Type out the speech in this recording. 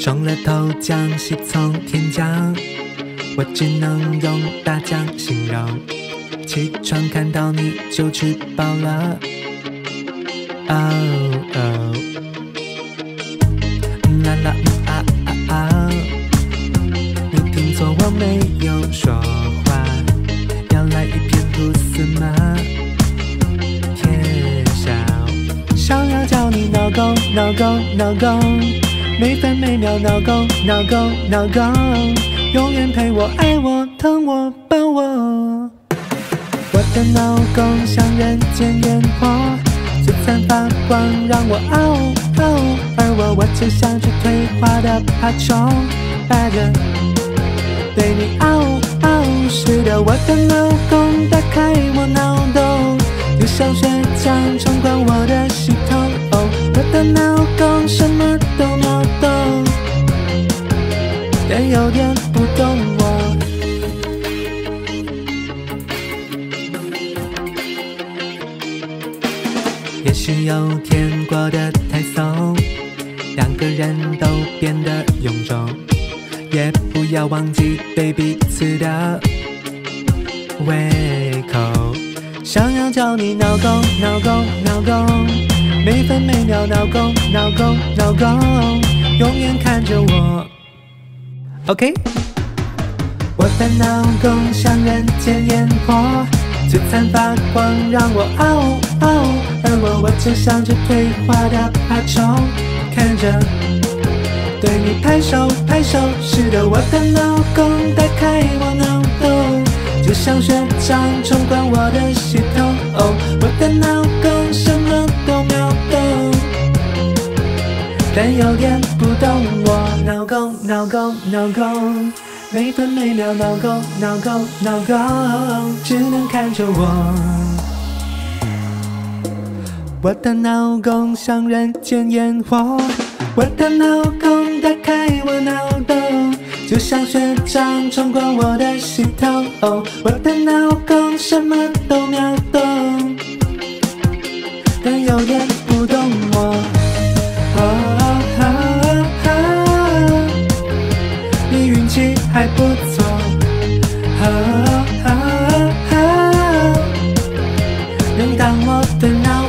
上了头奖是从天降，我只能用大奖形容。起床看到你就吃饱了，啦啦啊啊啊！你听错我没有说话，要来一片吐司吗？天少，想要叫你老公老公老公。 每分每秒闹够闹够闹够，永远陪我爱我疼我抱我。我的老公像人间烟火，璀璨发光让我哦哦，而我就像只退化的爬虫，霸着对你哦哦。是的，我的老公打开我脑洞，用小倔强冲关我的系统。哦，我的老公什么都能。 也有点不懂我。也许有天过得太松，两个人都变得臃肿，也不要忘记对彼此的胃口。想要叫你闹够闹够闹够，每分每秒闹够闹够闹够，永远看着我。 OK， 我的老公像人间烟火，璀璨发光让我哦哦，而我就像只退化的爬虫，看着对你拍手拍手。是的，我的老公打开我脑洞，就像学长冲关我的系统。哦，我的老公什么都秒懂，但有点不懂我。 闹够闹够闹够，每分每秒闹够闹够闹够，只能看着我。我的老公像人间烟火，我的老公打开我脑洞，就像学长冲过我的系统。哦，我的老公什么都秒懂，但有点不懂我。哦。 还不错，能当我的脑。